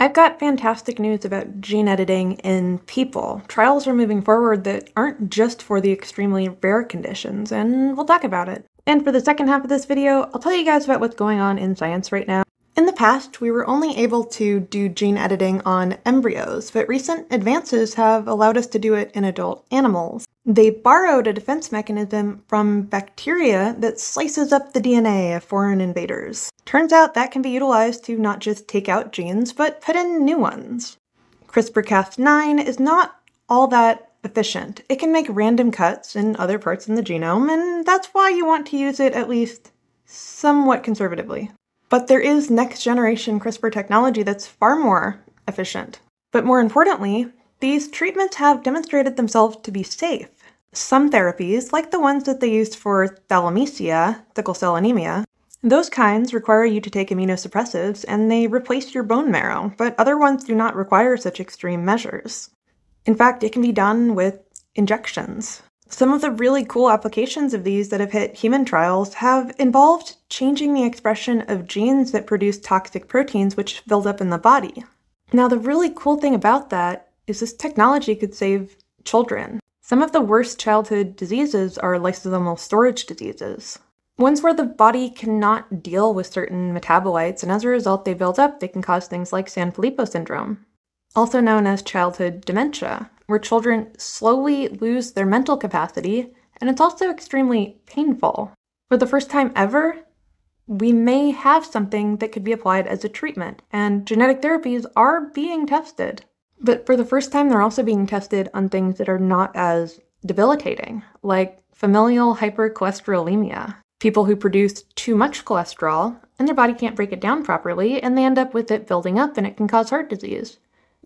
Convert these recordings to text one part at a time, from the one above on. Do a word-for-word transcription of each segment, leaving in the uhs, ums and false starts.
I've got fantastic news about gene editing in people. Trials are moving forward that aren't just for the extremely rare conditions, and we'll talk about it. And for the second half of this video, I'll tell you guys about what's going on in science right now. In the past, we were only able to do gene editing on embryos, but recent advances have allowed us to do it in adult animals. They borrowed a defense mechanism from bacteria that slices up the D N A of foreign invaders. Turns out that can be utilized to not just take out genes, but put in new ones. CRISPR Cas nine is not all that efficient. It can make random cuts in other parts in the genome, and that's why you want to use it at least somewhat conservatively. But there is next-generation CRISPR technology that's far more efficient. But more importantly, these treatments have demonstrated themselves to be safe. Some therapies, like the ones that they used for thalassemia, sickle cell anemia, those kinds require you to take immunosuppressives and they replace your bone marrow, but other ones do not require such extreme measures. In fact, it can be done with injections. Some of the really cool applications of these that have hit human trials have involved changing the expression of genes that produce toxic proteins which build up in the body. Now, the really cool thing about that is this technology could save children. Some of the worst childhood diseases are lysosomal storage diseases, ones where the body cannot deal with certain metabolites, and as a result they build up. They can cause things like Sanfilippo syndrome, also known as childhood dementia, where children slowly lose their mental capacity, and it's also extremely painful. For the first time ever, we may have something that could be applied as a treatment, and genetic therapies are being tested. But for the first time, they're also being tested on things that are not as debilitating, like familial hypercholesterolemia. People who produce too much cholesterol, and their body can't break it down properly, and they end up with it building up, and it can cause heart disease.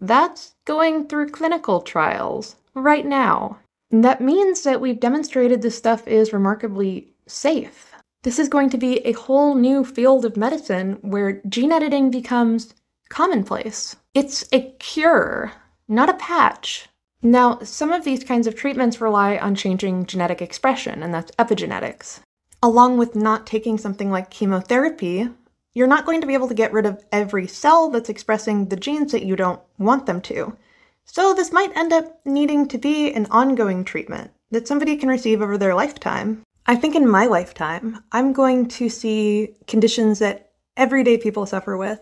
That's going through clinical trials right now. And that means that we've demonstrated this stuff is remarkably safe. This is going to be a whole new field of medicine where gene editing becomes commonplace. It's a cure, not a patch. Now, some of these kinds of treatments rely on changing genetic expression, and that's epigenetics. Along with not taking something like chemotherapy, you're not going to be able to get rid of every cell that's expressing the genes that you don't want them to. So this might end up needing to be an ongoing treatment that somebody can receive over their lifetime. I think in my lifetime, I'm going to see conditions that everyday people suffer with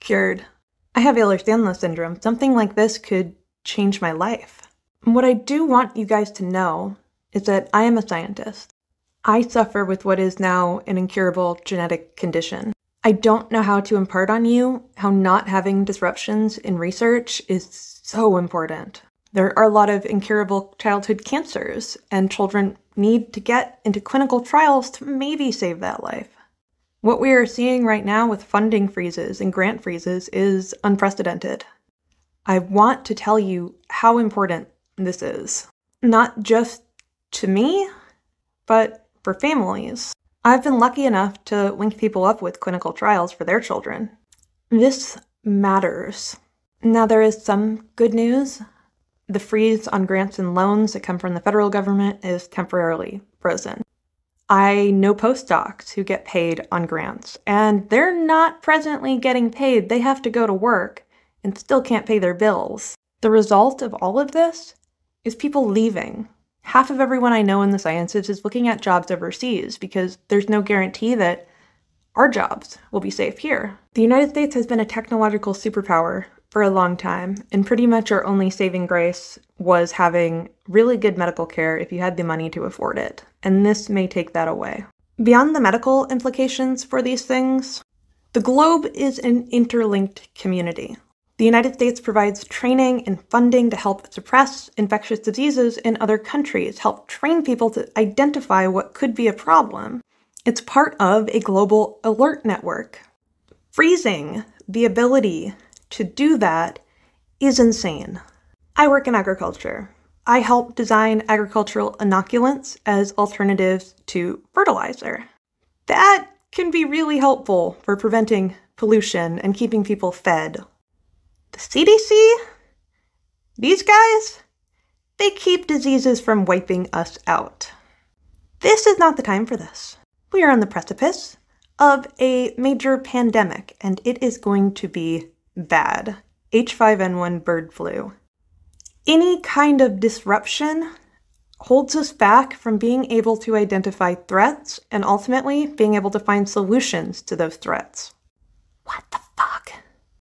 cured. I have Ehlers-Danlos Syndrome. Something like this could change my life. And what I do want you guys to know is that I am a scientist. I suffer with what is now an incurable genetic condition. I don't know how to impart on you how not having disruptions in research is so important. There are a lot of incurable childhood cancers, and children need to get into clinical trials to maybe save that life. What we are seeing right now with funding freezes and grant freezes is unprecedented. I want to tell you how important this is, not just to me, but for families. I've been lucky enough to link people up with clinical trials for their children. This matters. Now, there is some good news. The freeze on grants and loans that come from the federal government is temporarily frozen. I know postdocs who get paid on grants, and they're not presently getting paid. They have to go to work and still can't pay their bills. The result of all of this is people leaving. Half of everyone I know in the sciences is looking at jobs overseas because there's no guarantee that our jobs will be safe here. The United States has been a technological superpower for a long time, and pretty much our only saving grace was having really good medical care if you had the money to afford it, and this may take that away. Beyond the medical implications for these things, the globe is an interlinked community. The United States provides training and funding to help suppress infectious diseases in other countries, help train people to identify what could be a problem. It's part of a global alert network. Freezing the ability to do that is insane. I work in agriculture. I help design agricultural inoculants as alternatives to fertilizer. That can be really helpful for preventing pollution and keeping people fed. The C D C, these guys, they keep diseases from wiping us out. This is not the time for this. We are on the precipice of a major pandemic, and it is going to be bad. H five N one bird flu. Any kind of disruption holds us back from being able to identify threats and ultimately being able to find solutions to those threats. What the